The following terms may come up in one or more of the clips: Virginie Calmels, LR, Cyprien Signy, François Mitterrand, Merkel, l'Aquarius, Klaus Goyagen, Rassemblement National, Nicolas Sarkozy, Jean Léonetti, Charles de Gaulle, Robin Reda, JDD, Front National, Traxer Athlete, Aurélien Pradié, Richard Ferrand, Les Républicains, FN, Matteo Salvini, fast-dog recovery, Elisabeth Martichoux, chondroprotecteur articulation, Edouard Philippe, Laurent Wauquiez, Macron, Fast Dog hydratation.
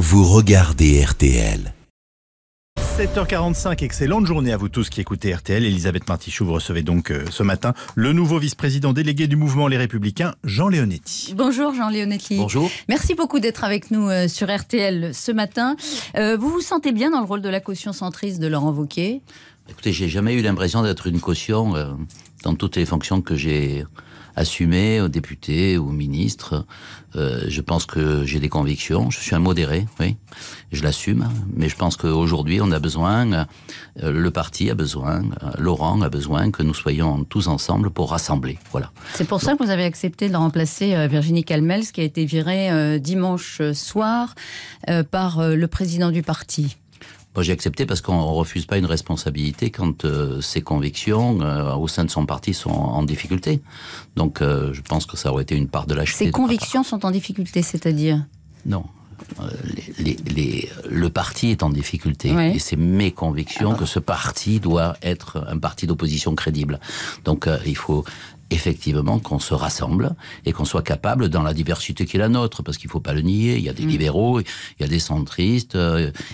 vous regardez RTL. 7h45, excellente journée à vous tous qui écoutez RTL. Elisabeth Martichoux, vous recevez donc ce matin le nouveau vice-président délégué du mouvement Les Républicains, Jean Léonetti. Bonjour Jean Léonetti. Bonjour. Merci beaucoup d'être avec nous sur RTL ce matin. Vous vous sentez bien dans le rôle de la caution centriste de Laurent Wauquiez? Écoutez, j'ai jamais eu l'impression d'être une caution dans toutes les fonctions que j'ai assumées, aux députés, aux ministres. Je pense que j'ai des convictions. Je suis un modéré, oui. Je l'assume. Mais je pense qu'aujourd'hui, on a besoin, le parti a besoin, Laurent a besoin que nous soyons tous ensemble pour rassembler. Voilà. C'est pour ça que vous avez accepté de remplacer Virginie Calmels, qui a été virée dimanche soir par le président du parti. Moi, j'ai accepté parce qu'on ne refuse pas une responsabilité quand ses convictions au sein de son parti sont en difficulté. Donc, je pense que ça aurait été une part de lâcheté. Ses convictions sont en difficulté, c'est-à-dire? Non. Le parti est en difficulté, oui. Et c'est mes convictions que ce parti doit être un parti d'opposition crédible. Donc, il faut effectivement qu'on se rassemble et qu'on soit capable, dans la diversité qui est la nôtre, parce qu'il ne faut pas le nier, il y a des libéraux, il y a des centristes,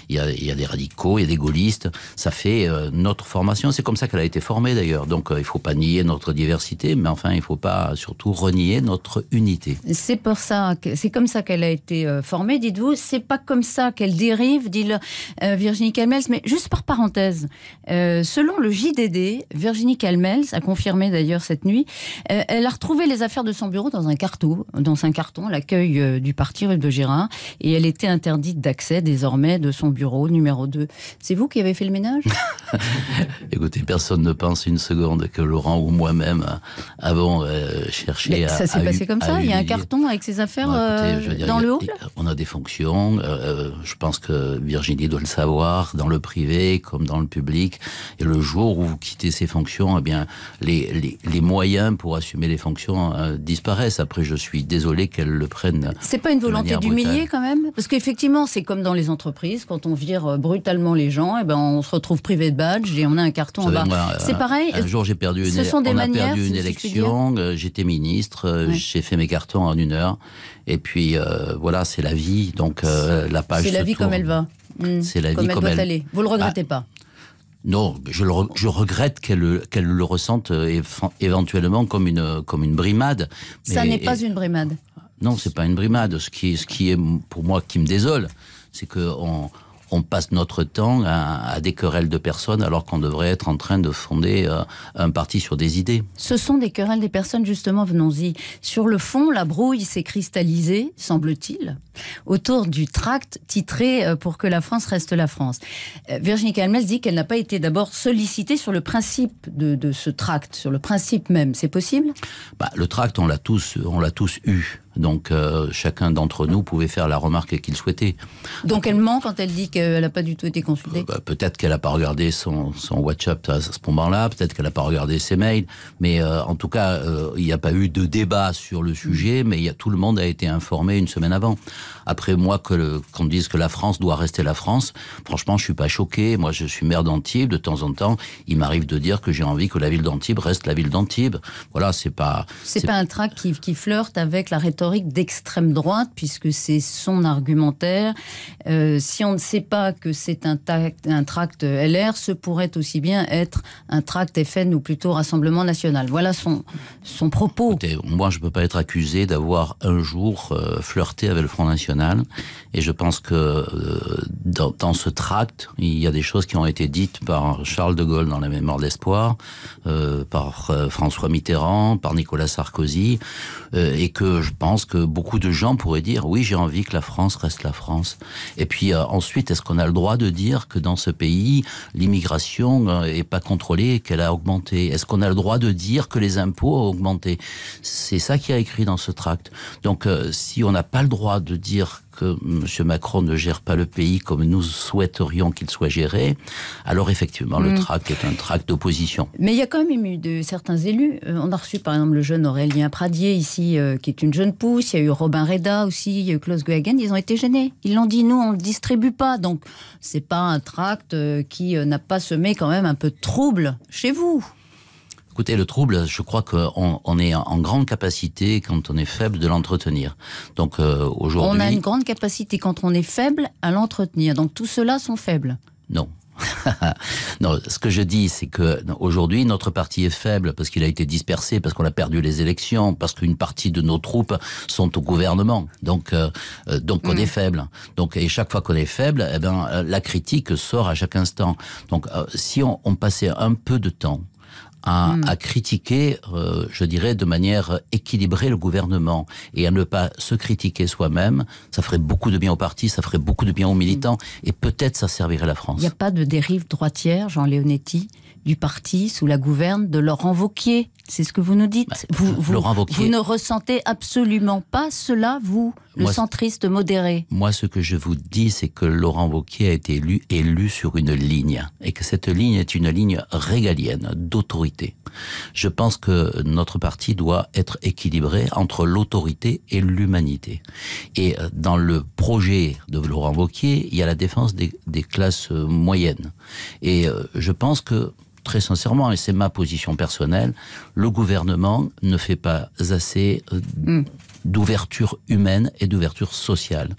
il y a des radicaux, il y a des gaullistes, ça fait notre formation, c'est comme ça qu'elle a été formée d'ailleurs, donc il ne faut pas nier notre diversité, mais enfin il ne faut pas surtout renier notre unité. C'est pour ça, c'est comme ça qu'elle a été formée, dites-vous, c'est pas comme ça qu'elle dérive, dit Virginie Calmels, mais juste par parenthèse, selon le JDD, Virginie Calmels a confirmé d'ailleurs cette nuit, elle a retrouvé les affaires de son bureau dans un carton, l'accueil du parti rue de Gérard, et elle était interdite d'accès désormais de son bureau numéro 2. C'est vous qui avez fait le ménage? Écoutez, personne ne pense une seconde que Laurent ou moi-même avons cherché à... Ça s'est passé comme ça? Il y a un carton avec ses affaires dans le hall? On a des fonctions, je pense que Virginie doit le savoir, dans le privé comme dans le public, et le jour où vous quittez ces fonctions, eh bien, les moyens pour assumer les fonctions disparaissent. Après, je suis désolé qu'elles le prennent. C'est pas une volonté d'humilier quand même? Parce qu'effectivement, c'est comme dans les entreprises, quand on vire brutalement les gens, eh ben, on se retrouve privé de badge et on a un carton en bas. C'est pareil. Un jour, j'ai perdu une élection, j'étais ministre, j'ai fait mes cartons en une heure. Et puis, voilà, c'est la vie. Donc, la page. C'est la vie comme elle va. C'est la vie comme elle doit aller. Vous le regrettez pas? Non, je regrette qu'elle le ressente éventuellement comme une brimade. Mais ça n'est pas une brimade. Non, c'est pas une brimade. Ce qui est pour moi qui me désole, c'est qu'on passe notre temps à des querelles de personnes alors qu'on devrait être en train de fonder un parti sur des idées. Ce sont des querelles des personnes, justement, venons-y. Sur le fond, la brouille s'est cristallisée, semble-t-il, autour du tract titré « Pour que la France reste la France ». Virginie Calmels dit qu'elle n'a pas été d'abord sollicitée sur le principe de ce tract, sur le principe même. C'est possible? Le tract, on l'a tous eu. Donc, chacun d'entre nous pouvait faire la remarque qu'il souhaitait. Donc, elle ment quand elle dit qu'elle n'a pas du tout été consultée? Peut-être qu'elle n'a pas regardé son WhatsApp à ce moment-là, peut-être qu'elle n'a pas regardé ses mails, mais en tout cas, il n'y a pas eu de débat sur le sujet, mais tout le monde a été informé une semaine avant. Après, moi, qu'on me dise que la France doit rester la France, franchement, je ne suis pas choqué. Moi, je suis maire d'Antibes, de temps en temps, il m'arrive de dire que j'ai envie que la ville d'Antibes reste la ville d'Antibes. Voilà, c'est pas... C'est pas un tract qui flirte avec la rhétorique d'extrême droite, puisque c'est son argumentaire. Si on ne sait pas que c'est un tract LR, ce pourrait aussi bien être un tract FN ou plutôt Rassemblement National. Voilà son propos. Écoutez, moi, je ne peux pas être accusé d'avoir un jour flirté avec le Front National. Et je pense que dans ce tract, il y a des choses qui ont été dites par Charles de Gaulle dans La Mémoire d'Espoir, par François Mitterrand, par Nicolas Sarkozy, et que je pense que beaucoup de gens pourraient dire oui, j'ai envie que la France reste la France. Et puis ensuite, est-ce qu'on a le droit de dire que dans ce pays, l'immigration n'est pas contrôlée et qu'elle a augmenté? Est-ce qu'on a le droit de dire que les impôts ont augmenté? C'est ça qui a écrit dans ce tract. Donc si on n'a pas le droit de dire que M. Macron ne gère pas le pays comme nous souhaiterions qu'il soit géré, alors effectivement, le tract est un tract d'opposition. Mais il y a quand même eu certains élus. On a reçu par exemple le jeune Aurélien Pradié ici, qui est une jeune pousse. Il y a eu Robin Reda aussi, il y a eu Klaus Goyagen. Ils ont été gênés. Ils l'ont dit, nous, on ne le distribue pas. Donc, c'est pas un tract qui n'a pas semé quand même un peu de trouble chez vous? Écoutez, le trouble, je crois qu'on est en grande capacité, quand on est faible, de l'entretenir. Donc aujourd'hui... On a une grande capacité, quand on est faible, à l'entretenir. Donc tous ceux-là sont faibles. Non. Non, ce que je dis, c'est qu'aujourd'hui, notre parti est faible parce qu'il a été dispersé, parce qu'on a perdu les élections, parce qu'une partie de nos troupes sont au gouvernement. Donc on est faible. Donc, et chaque fois qu'on est faible, eh ben, la critique sort à chaque instant. Donc si on passait un peu de temps à critiquer, je dirais, de manière équilibrée le gouvernement et à ne pas se critiquer soi-même, ça ferait beaucoup de bien au parti, ça ferait beaucoup de bien aux militants et peut-être ça servirait la France. Il n'y a pas de dérive droitière, Jean Léonetti, du parti sous la gouverne de Laurent Wauquiez, c'est ce que vous nous dites. Bah, vous ne ressentez absolument pas cela, vous, le centriste modéré. Moi, ce que je vous dis, c'est que Laurent Wauquiez a été élu sur une ligne et que cette ligne est une ligne régalienne, d'autorité. Je pense que notre parti doit être équilibré entre l'autorité et l'humanité. Et dans le projet de Laurent Wauquiez, il y a la défense des classes moyennes. Et je pense que, très sincèrement, et c'est ma position personnelle, le gouvernement ne fait pas assez d'ouverture humaine et d'ouverture sociale.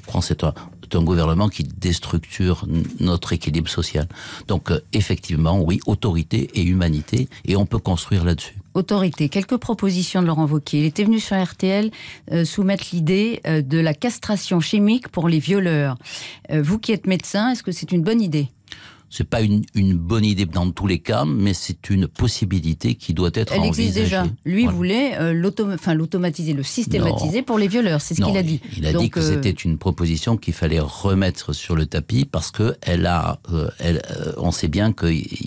Je crois que c'est un gouvernement qui déstructure notre équilibre social. Donc effectivement, oui, autorité et humanité, et on peut construire là-dessus. Autorité. Quelques propositions de Laurent Wauquiez. Il était venu sur RTL soumettre l'idée de la castration chimique pour les violeurs. Vous qui êtes médecin, est-ce que c'est une bonne idée ? C'est pas une bonne idée dans tous les cas, mais c'est une possibilité qui doit être envisagée. Elle existe déjà. Lui voulait l'automatiser, le systématiser pour les violeurs, c'est ce qu'il a dit. Il a dit que c'était une proposition qu'il fallait remettre sur le tapis parce que on sait bien que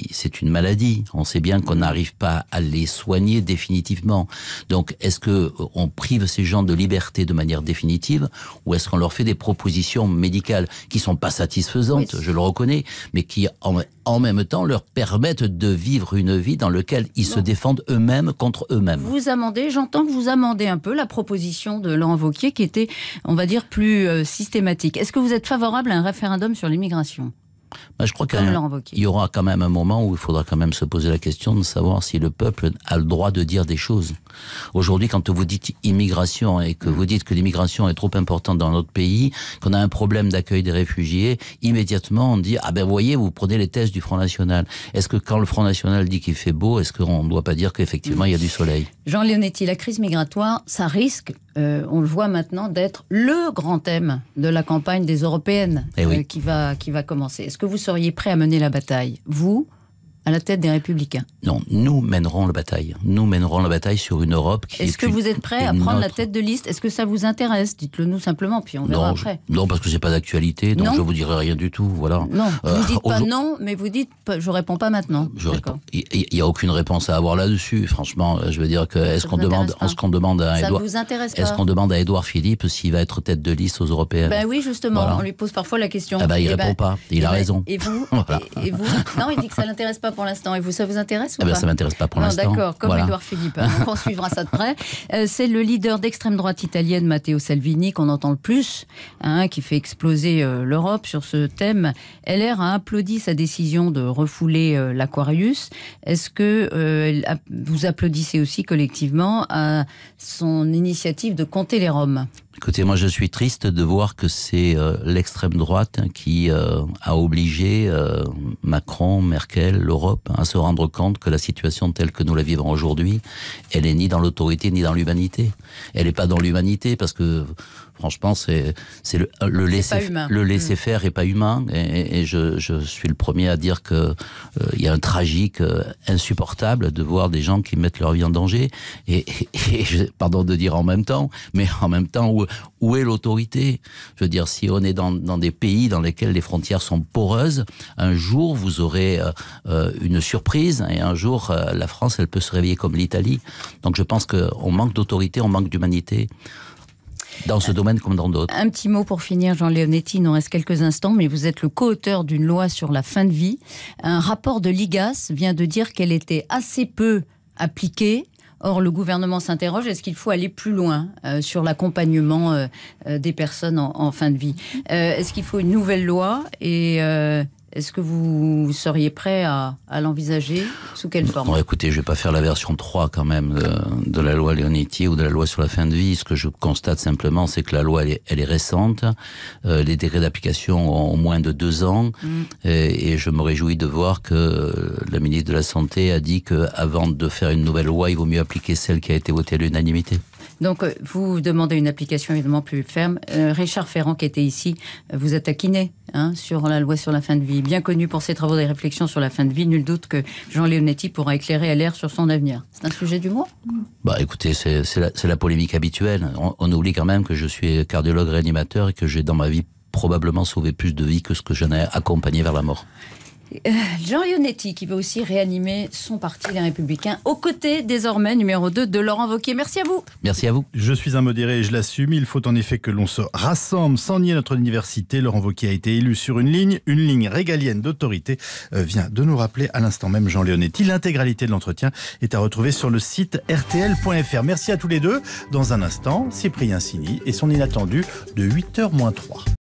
c'est une maladie, on sait bien qu'on n'arrive pas à les soigner définitivement. Donc est-ce que on prive ces gens de liberté de manière définitive ou est-ce qu'on leur fait des propositions médicales qui sont pas satisfaisantes, je le reconnais, mais qui en même temps leur permettent de vivre une vie dans laquelle ils se défendent eux-mêmes contre eux-mêmes. Vous amendez, j'entends que vous amendez un peu la proposition de Laurent Wauquiez qui était, on va dire, plus systématique. Est-ce que vous êtes favorable à un référendum sur l'immigration ? Ben, je crois qu'il y aura quand même un moment où il faudra quand même se poser la question de savoir si le peuple a le droit de dire des choses. Aujourd'hui, quand vous dites immigration et que vous dites que l'immigration est trop importante dans notre pays, qu'on a un problème d'accueil des réfugiés, immédiatement on dit « Ah ben vous voyez, vous prenez les thèses du Front National ». Est-ce que quand le Front National dit qu'il fait beau, est-ce qu'on ne doit pas dire qu'effectivement il y a du soleil ? Jean Léonetti, la crise migratoire, ça risque, on le voit maintenant, d'être le grand thème de la campagne des Européennes qui va commencer. Est-ce que vous seriez prêt à mener la bataille, vous, à la tête des Républicains? Non, nous mènerons la bataille. Nous mènerons la bataille sur une Europe qui... Est-ce que vous êtes prêt à prendre la tête de liste? Est-ce que ça vous intéresse? Dites-le nous simplement, puis on verra après. Non, parce que c'est pas d'actualité, donc je vous dirai rien du tout. Voilà. Non, vous dites pas non, mais vous dites je réponds pas maintenant. Il n'y a aucune réponse à avoir là-dessus. Franchement, je veux dire que est-ce qu'on demande, est-ce qu'on demande à Edouard Philippe s'il va être tête de liste aux Européennes? Ben oui, justement, on lui pose parfois la question. Ah ben, il répond pas. Il a raison. Et vous? Non, il dit que ça l'intéresse pas. Pour l'instant. Et vous, ça vous intéresse ou pas? Ça ne m'intéresse pas pour l'instant. D'accord, comme Edouard Philippe. Donc on suivra ça de près. C'est le leader d'extrême droite italienne, Matteo Salvini, qu'on entend le plus, hein, qui fait exploser l'Europe sur ce thème. LR a applaudi sa décision de refouler l'Aquarius. Est-ce que vous applaudissez aussi collectivement à son initiative de compter les Roms? Écoutez, moi je suis triste de voir que c'est l'extrême droite qui a obligé Macron, Merkel, l'Europe à se rendre compte que la situation telle que nous la vivons aujourd'hui, elle n'est ni dans l'autorité ni dans l'humanité. Elle n'est pas dans l'humanité parce que franchement c'est le laisser faire et pas humain. Et je suis le premier à dire que il y a un tragique insupportable de voir des gens qui mettent leur vie en danger. Pardon de dire en même temps, mais en même temps où est l'autorité? Je veux dire, si on est dans des pays dans lesquels les frontières sont poreuses, un jour vous aurez une surprise et un jour la France elle peut se réveiller comme l'Italie. Donc je pense qu'on manque d'autorité, on manque d'humanité. Dans ce domaine comme dans d'autres. Un petit mot pour finir, Jean Léonetti, il nous reste quelques instants, mais vous êtes le co-auteur d'une loi sur la fin de vie. Un rapport de l'IGAS vient de dire qu'elle était assez peu appliquée. Or, le gouvernement s'interroge, est-ce qu'il faut aller plus loin sur l'accompagnement des personnes en fin de vie? Est-ce qu'il faut une nouvelle loi? Et Est-ce que vous seriez prêt à l'envisager? Sous quelle forme? Bon, écoutez, je ne vais pas faire la version 3 quand même de la loi Léonetti ou de la loi sur la fin de vie. Ce que je constate simplement, c'est que la loi, elle est récente. Les décrets d'application ont moins de 2 ans. Et je me réjouis de voir que la ministre de la Santé a dit qu'avant de faire une nouvelle loi, il vaut mieux appliquer celle qui a été votée à l'unanimité. Donc, vous demandez une application évidemment plus ferme. Richard Ferrand, qui était ici, vous a taquiné sur la loi sur la fin de vie. Bien connu pour ses travaux de réflexion sur la fin de vie, nul doute que Jean Léonetti pourra éclairer LR sur son avenir. C'est un sujet d'humour ? Bah, écoutez, c'est la polémique habituelle. On oublie quand même que je suis cardiologue réanimateur et que j'ai dans ma vie probablement sauvé plus de vies que ce que j'en ai accompagné vers la mort. Jean Léonetti qui va aussi réanimer son parti Les Républicains aux côtés désormais numéro 2 de Laurent Wauquiez. Merci à vous. Merci à vous. Je suis un modéré et je l'assume. Il faut en effet que l'on se rassemble sans nier notre diversité. Laurent Wauquiez a été élu sur une ligne régalienne d'autorité vient de nous rappeler à l'instant même Jean Léonetti. L'intégralité de l'entretien est à retrouver sur le site rtl.fr. Merci à tous les deux. Dans un instant, Cyprien Signy et son inattendu de 8h-3.